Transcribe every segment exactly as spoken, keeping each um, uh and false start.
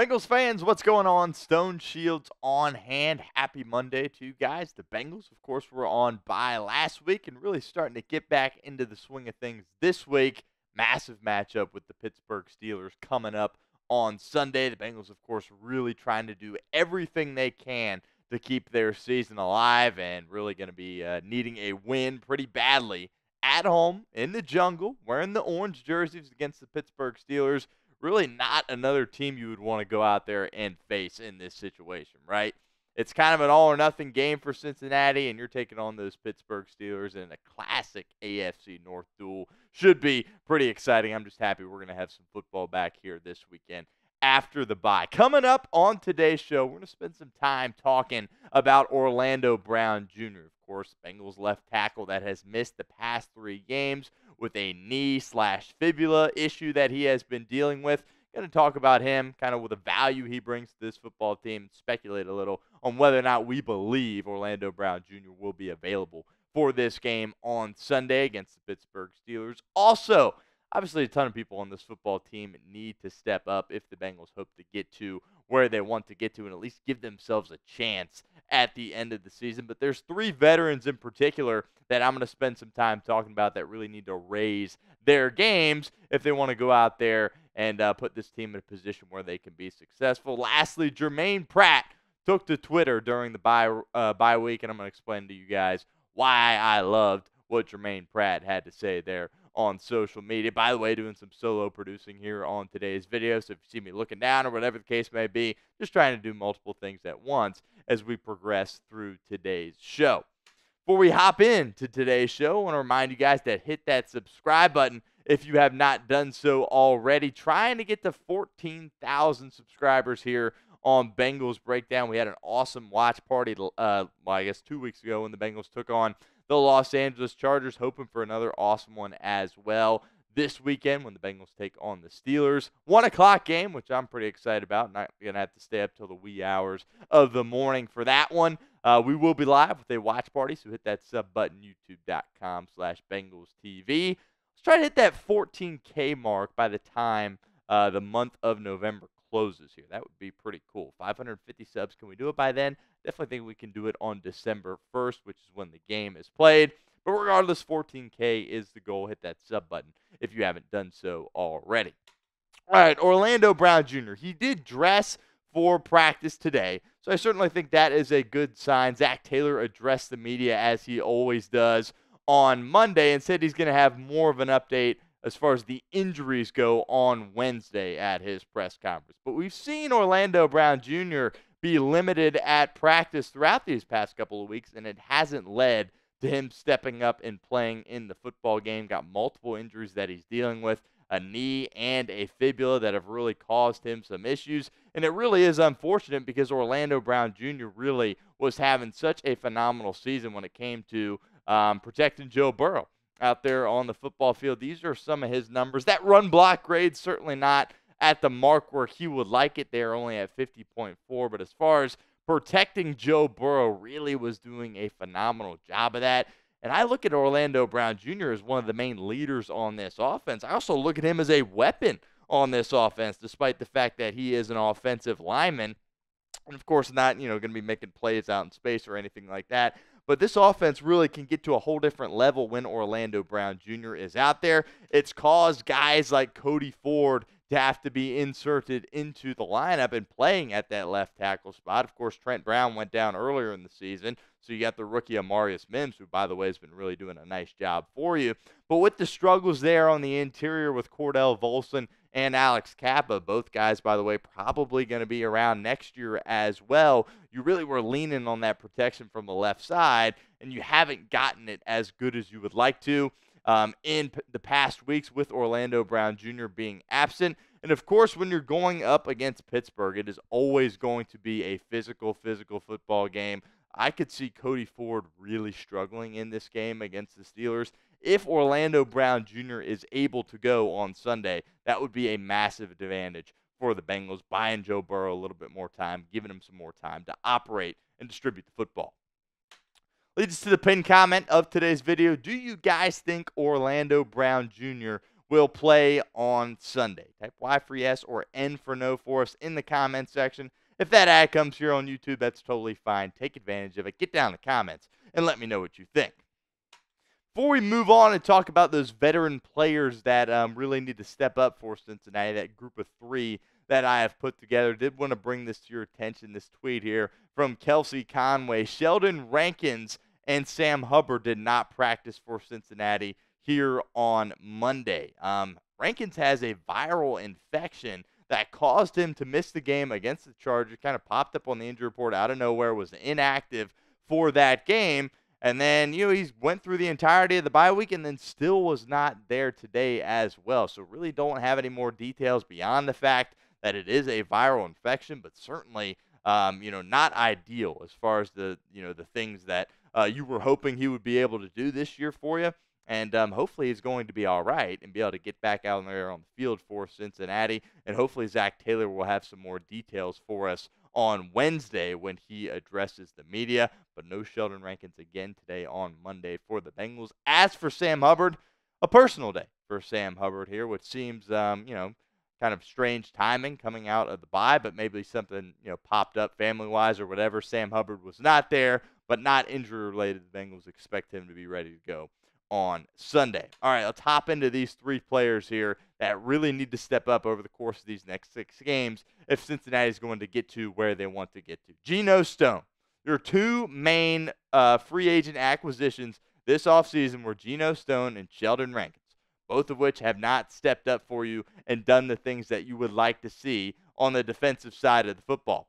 Bengals fans, what's going on? Stone Shields on hand. Happy Monday to you guys. The Bengals, of course, were on bye last week and really starting to get back into the swing of things this week. Massive matchup with the Pittsburgh Steelers coming up on Sunday. The Bengals, of course, really trying to do everything they can to keep their season alive and really going to be uh, needing a win pretty badly at home in the jungle, wearing the orange jerseys against the Pittsburgh Steelers. Really not another team you would want to go out there and face in this situation, right? It's kind of an all-or-nothing game for Cincinnati, and you're taking on those Pittsburgh Steelers in a classic A F C North duel. Should be pretty exciting. I'm just happy we're going to have some football back here this weekend after the bye. Coming up on today's show, we're going to spend some time talking about Orlando Brown Junior Of course, Bengals left tackle that has missed the past three games with a knee slash fibula issue that he has been dealing with. Going to talk about him, kind of with the value he brings to this football team, and speculate a little on whether or not we believe Orlando Brown Junior will be available for this game on Sunday against the Pittsburgh Steelers. Also, obviously, a ton of people on this football team need to step up if the Bengals hope to get to where they want to get to and at least give themselves a chance at the end of the season. But there's three veterans in particular that I'm going to spend some time talking about that really need to raise their games if they want to go out there and uh, put this team in a position where they can be successful. Lastly, Germaine Pratt took to Twitter during the bye, uh, bye week, and I'm going to explain to you guys why I loved what Germaine Pratt had to say there on social media. By the way, doing some solo producing here on today's video, so if you see me looking down or whatever the case may be, just trying to do multiple things at once as we progress through today's show. Before we hop into today's show, I want to remind you guys that hit that subscribe button if you have not done so already. Trying to get to fourteen thousand subscribers here on Bengals Breakdown. We had an awesome watch party, uh, well, I guess two weeks ago when the Bengals took on the Los Angeles Chargers, hoping for another awesome one as well this weekend when the Bengals take on the Steelers. one o'clock game, which I'm pretty excited about. Not going to have to stay up till the wee hours of the morning for that one. Uh, we will be live with a watch party, so hit that sub button, youtube.com slash Bengals TV. Let's try to hit that fourteen K mark by the time uh, the month of November closes here. That would be pretty cool. five hundred fifty subs. Can we do it by then? Definitely think we can do it on December first, which is when the game is played. But regardless, fourteen K is the goal. Hit that sub button if you haven't done so already. All right, Orlando Brown Junior He did dress for practice today, so I certainly think that is a good sign. Zac Taylor addressed the media as he always does on Monday and said he's going to have more of an update as far as the injuries go on Wednesday at his press conference. But we've seen Orlando Brown Junior be limited at practice throughout these past couple of weeks, and it hasn't led to him stepping up and playing in the football game. Got multiple injuries that he's dealing with, a knee and a fibula that have really caused him some issues. And it really is unfortunate because Orlando Brown Junior really was having such a phenomenal season when it came to um, protecting Joe Burrow out there on the football field. These are some of his numbers. That run block grade, certainly not at the mark where he would like it. They're only at fifty point four, but as far as protecting Joe Burrow, really was doing a phenomenal job of that. And I look at Orlando Brown Junior as one of the main leaders on this offense. I also look at him as a weapon on this offense, despite the fact that he is an offensive lineman. And, of course, not, you know, going to be making plays out in space or anything like that. But this offense really can get to a whole different level when Orlando Brown Junior is out there. It's caused guys like Cody Ford to have to be inserted into the lineup and playing at that left tackle spot. Of course, Trent Brown went down earlier in the season, so you got the rookie Amarius Mims, who, by the way, has been really doing a nice job for you. But with the struggles there on the interior with Cordell Volson and Alex Capa, both guys, by the way, probably going to be around next year as well, you really were leaning on that protection from the left side, and you haven't gotten it as good as you would like to Um, in p the past weeks with Orlando Brown Junior being absent. And, of course, when you're going up against Pittsburgh, it is always going to be a physical, physical football game. I could see Cody Ford really struggling in this game against the Steelers. If Orlando Brown Junior is able to go on Sunday, that would be a massive advantage for the Bengals, buying Joe Burrow a little bit more time, giving him some more time to operate and distribute the football. Leads us to the pinned comment of today's video. Do you guys think Orlando Brown Junior will play on Sunday. Type Y for yes or N for no for us in the comments section. If that ad comes here on YouTube, that's totally fine. Take advantage of it. Get down in the comments and let me know what you think. Before we move on and talk about those veteran players that um, really need to step up for Cincinnati, that group of three that I have put together, did want to bring this to your attention, this tweet here from Kelsey Conway. Sheldon Rankins and Sam Hubbard did not practice for Cincinnati here on Monday. Um, Rankins has a viral infection that caused him to miss the game against the Chargers, kind of popped up on the injury report out of nowhere, was inactive for that game. And then, you know, he's went through the entirety of the bye week and then still was not there today as well. So really don't have any more details beyond the fact that it is a viral infection, but certainly, um, you know, not ideal as far as the, you know, the things that uh, you were hoping he would be able to do this year for you. And um, hopefully he's going to be all right and be able to get back out there on the field for Cincinnati. And hopefully Zac Taylor will have some more details for us on Wednesday when he addresses the media. But no Sheldon Rankins again today on Monday for the Bengals. As for Sam Hubbard, a personal day for Sam Hubbard here, which seems, um, you know, kind of strange timing coming out of the bye, but maybe something, you know, popped up family-wise or whatever. Sam Hubbard was not there, but not injury-related. The Bengals expect him to be ready to go on Sunday. All right, let's hop into these three players here that really need to step up over the course of these next six games if Cincinnati is going to get to where they want to get to. Geno Stone. Your two main uh, free agent acquisitions this offseason were Geno Stone and Sheldon Rankins, both of which have not stepped up for you and done the things that you would like to see on the defensive side of the football.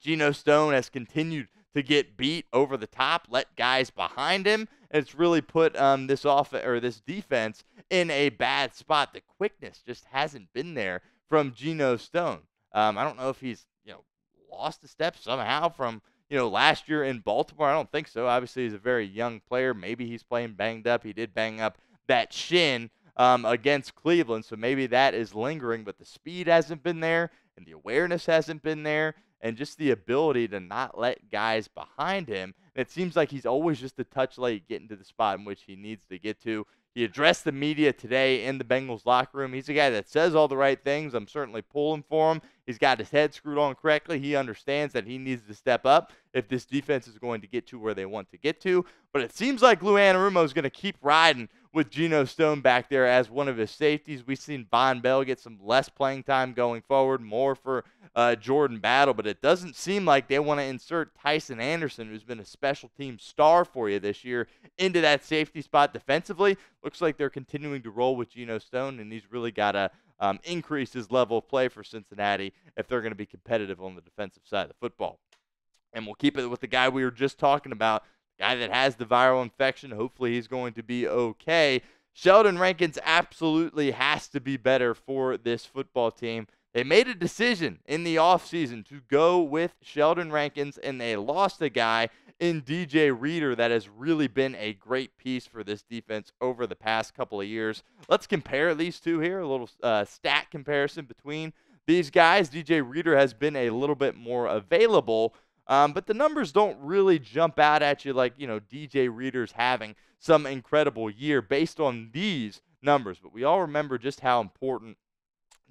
Geno Stone has continued to get beat over the top, let guys behind him. And it's really put um, this off or this defense in a bad spot. The quickness just hasn't been there from Geno Stone. Um, I don't know if he's you know lost a step somehow from you know last year in Baltimore. I don't think so. Obviously, he's a very young player. Maybe he's playing banged up. He did bang up that shin um, against Cleveland, so maybe that is lingering. But the speed hasn't been there, and the awareness hasn't been there. And just the ability to not let guys behind him. And it seems like he's always just a touch late getting to the spot in which he needs to get to. He addressed the media today in the Bengals locker room. He's a guy that says all the right things. I'm certainly pulling for him. He's got his head screwed on correctly. He understands that he needs to step up if this defense is going to get to where they want to get to. But it seems like Lou Anarumo is going to keep riding with Geno Stone back there as one of his safeties. We've seen Bon Bell get some less playing time going forward, more for uh, Jordan Battle, but it doesn't seem like they want to insert Tyson Anderson, who's been a special team star for you this year, into that safety spot defensively. Looks like they're continuing to roll with Geno Stone, and he's really got to um, increase his level of play for Cincinnati if they're going to be competitive on the defensive side of the football. And we'll keep it with the guy we were just talking about, guy that has the viral infection. Hopefully he's going to be okay. Sheldon Rankins absolutely has to be better for this football team. They made a decision in the offseason to go with Sheldon Rankins, and they lost a guy in D J Reader that has really been a great piece for this defense over the past couple of years. Let's compare these two here, a little uh, stat comparison between these guys. D J Reader has been a little bit more available, Um, but the numbers don't really jump out at you like, you know, D J Reader's having some incredible year based on these numbers. But we all remember just how important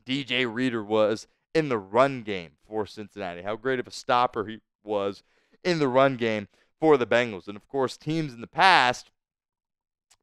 D J Reader was in the run game for Cincinnati, how great of a stopper he was in the run game for the Bengals. And, of course, teams in the past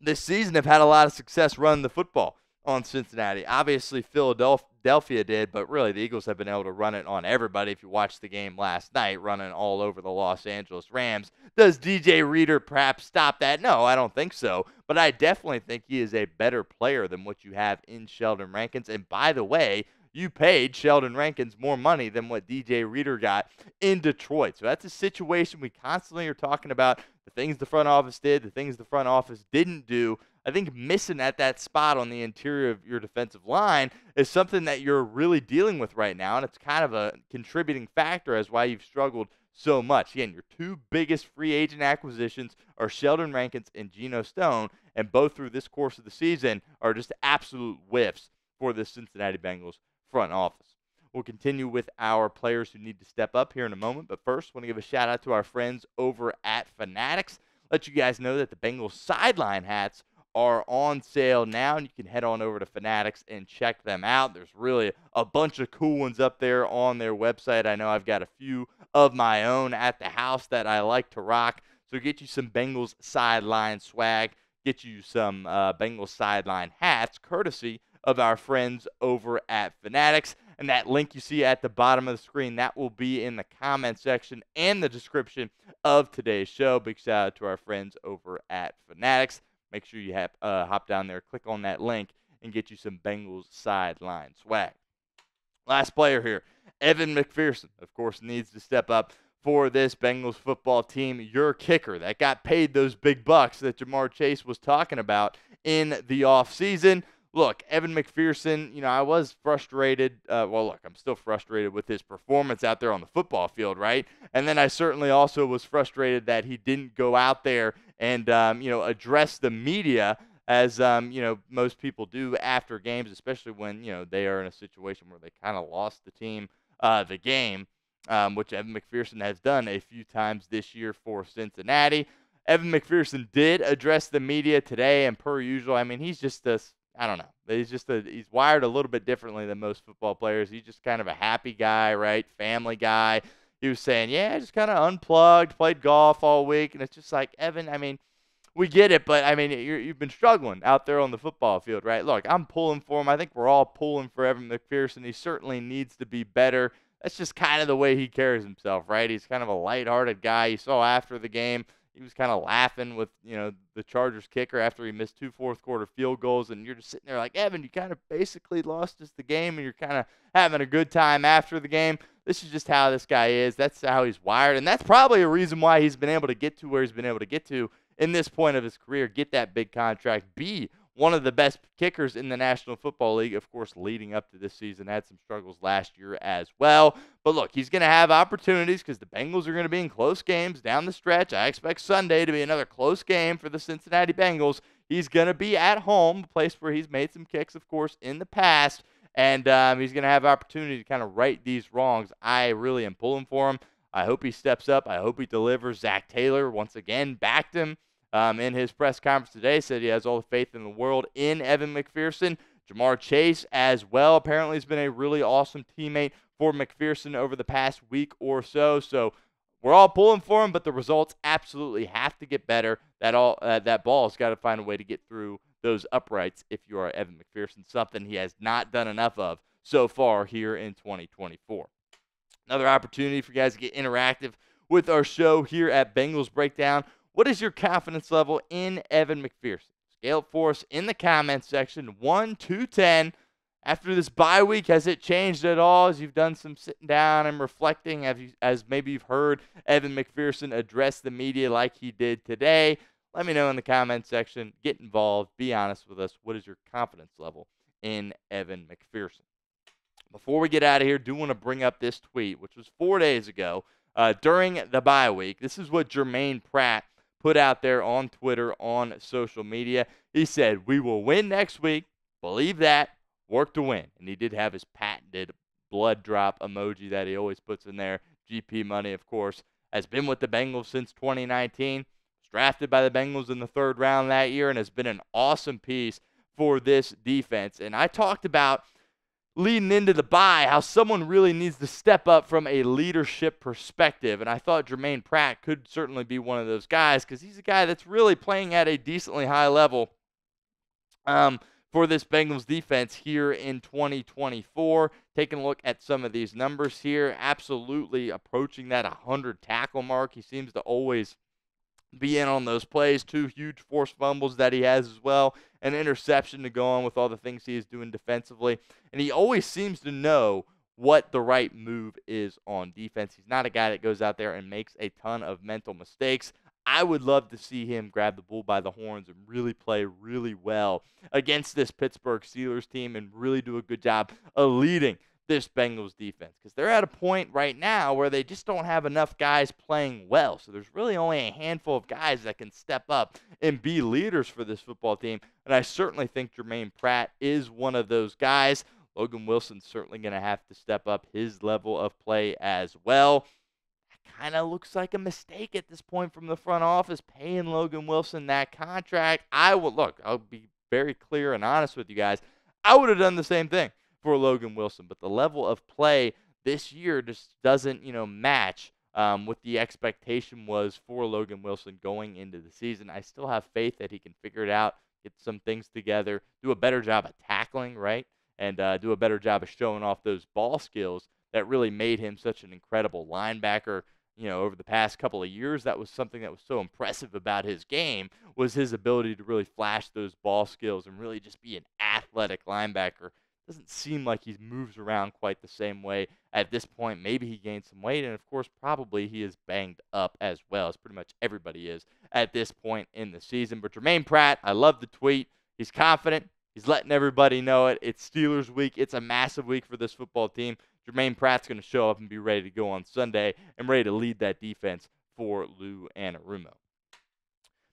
this season have had a lot of success running the football on Cincinnati. Obviously, Philadelphia did, but really the Eagles have been able to run it on everybody. If you watched the game last night, running all over the Los Angeles Rams. Does D J Reader perhaps stop that? No, I don't think so, but I definitely think he is a better player than what you have in Sheldon Rankins. And by the way, you paid Sheldon Rankins more money than what D J Reader got in Detroit. So that's a situation we constantly are talking about, the things the front office did, the things the front office didn't do. I think missing at that spot on the interior of your defensive line is something that you're really dealing with right now, and it's kind of a contributing factor as why you've struggled so much. Again, your two biggest free agent acquisitions are Sheldon Rankins and Geno Stone, and both through this course of the season are just absolute whiffs for the Cincinnati Bengals front office. We'll continue with our players who need to step up here in a moment, but first, I want to give a shout-out to our friends over at Fanatics. Let you guys know that the Bengals sideline hats are on sale now, and you can head on over to Fanatics and check them out. There's really a bunch of cool ones up there on their website. I know I've got a few of my own at the house that I like to rock. So get you some Bengals sideline swag, get you some uh, Bengals sideline hats, courtesy of our friends over at Fanatics. And that link you see at the bottom of the screen, that will be in the comment section and the description of today's show. Big shout out to our friends over at Fanatics. Make sure you have, uh, hop down there, click on that link, and get you some Bengals sideline swag. Last player here, Evan McPherson, of course, needs to step up for this Bengals football team. Your kicker that got paid those big bucks that Ja'Marr Chase was talking about in the offseason. Look, Evan McPherson, you know, I was frustrated. Uh, well, look, I'm still frustrated with his performance out there on the football field, right? And then I certainly also was frustrated that he didn't go out there and, um, you know, address the media as, um, you know, most people do after games, especially when, you know, they are in a situation where they kind of lost the team, uh, the game, um, which Evan McPherson has done a few times this year for Cincinnati. Evan McPherson did address the media today, and per usual, I mean, he's just a I don't know. He's just a, he's wired a little bit differently than most football players. He's just kind of a happy guy, right? Family guy. He was saying, yeah, I just kind of unplugged, played golf all week. And it's just like, Evan, I mean, we get it, but, I mean, you're, you've been struggling out there on the football field, right? Look, I'm pulling for him. I think we're all pulling for Evan McPherson. He certainly needs to be better. That's just kind of the way he carries himself, right? He's kind of a lighthearted guy. You saw after the game, he was kind of laughing with, you know, the Chargers kicker after he missed two fourth-quarter field goals, and you're just sitting there like, Evan, you kind of basically lost us the game, and you're kind of having a good time after the game. This is just how this guy is. That's how he's wired, and that's probably a reason why he's been able to get to where he's been able to get to in this point of his career, get that big contract, be one of the best kickers in the National Football League, of course, leading up to this season. Had some struggles last year as well. But look, he's going to have opportunities because the Bengals are going to be in close games down the stretch. I expect Sunday to be another close game for the Cincinnati Bengals. He's going to be at home, a place where he's made some kicks, of course, in the past. And um, he's going to have opportunity to kind of right these wrongs. I really am pulling for him. I hope he steps up. I hope he delivers. Zac Taylor, once again, backed him. Um, in his press conference today, said he has all the faith in the world in Evan McPherson. Ja'Marr Chase as well. Apparently has been a really awesome teammate for McPherson over the past week or so. So we're all pulling for him, but the results absolutely have to get better. That all uh, that ball's got to find a way to get through those uprights if you are Evan McPherson, something he has not done enough of so far here in twenty twenty-four. Another opportunity for you guys to get interactive with our show here at Bengals Breakdown. What is your confidence level in Evan McPherson? Scale it for us in the comments section, one to ten. After this bye week, has it changed at all as you've done some sitting down and reflecting, as, you, as maybe you've heard Evan McPherson address the media like he did today? Let me know in the comments section. Get involved. Be honest with us. What is your confidence level in Evan McPherson? Before we get out of here, I do want to bring up this tweet, which was four days ago uh, during the bye week. This is what Germaine Pratt put out there on Twitter, on social media. He said, "We will win next week. Believe that. Work to win." And he did have his patented blood drop emoji that he always puts in there. G P Money, of course, has been with the Bengals since twenty nineteen. Was drafted by the Bengals in the third round that year and has been an awesome piece for this defense. And I talked about leading into the bye, how someone really needs to step up from a leadership perspective. And I thought Germaine Pratt could certainly be one of those guys because he's a guy that's really playing at a decently high level um, for this Bengals defense here in twenty twenty-four. Taking a look at some of these numbers here, absolutely approaching that one hundred tackle mark. He seems to always be in on those plays. Two huge forced fumbles that he has as well. An interception to go on with all the things he is doing defensively. And he always seems to know what the right move is on defense. He's not a guy that goes out there and makes a ton of mental mistakes. I would love to see him grab the bull by the horns and really play really well against this Pittsburgh Steelers team and really do a good job of leading this Bengals defense. Because they're at a point right now where they just don't have enough guys playing well. So there's really only a handful of guys that can step up and be leaders for this football team. And I certainly think Germaine Pratt is one of those guys. Logan Wilson's certainly going to have to step up his level of play as well. I kind of looks like a mistake at this point from the front office, paying Logan Wilson that contract. I will look, I'll be very clear and honest with you guys. I would have done the same thing for Logan Wilson, but the level of play this year just doesn't, you know, match um, what the expectation was for Logan Wilson going into the season. I still have faith that he can figure it out, get some things together, do a better job of tackling, right? And uh, do a better job of showing off those ball skills that really made him such an incredible linebacker. You know, over the past couple of years, that was something that was so impressive about his game, was his ability to really flash those ball skills and really just be an athletic linebacker. Doesn't seem like he moves around quite the same way at this point. Maybe he gained some weight, and, of course, probably he is banged up as well, as pretty much everybody is at this point in the season. But Germaine Pratt, I love the tweet. He's confident. He's letting everybody know it. It's Steelers week. It's a massive week for this football team. Germaine Pratt's going to show up and be ready to go on Sunday and ready to lead that defense for Lou Anarumo.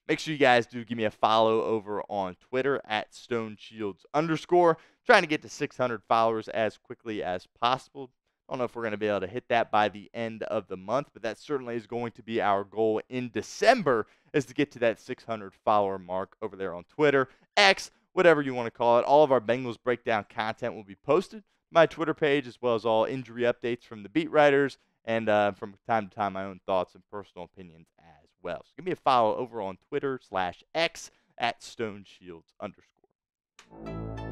Make sure you guys do give me a follow over on Twitter at Stone Shields underscore. Trying to get to six hundred followers as quickly as possible. I don't know if we're going to be able to hit that by the end of the month, but that certainly is going to be our goal in December, is to get to that six hundred follower mark over there on Twitter, X, whatever you want to call it. All of our Bengals breakdown content will be posted. My Twitter page, as well as all injury updates from the beat writers, and uh, from time to time, my own thoughts and personal opinions as well. So give me a follow over on Twitter slash X at Stone Shields underscore.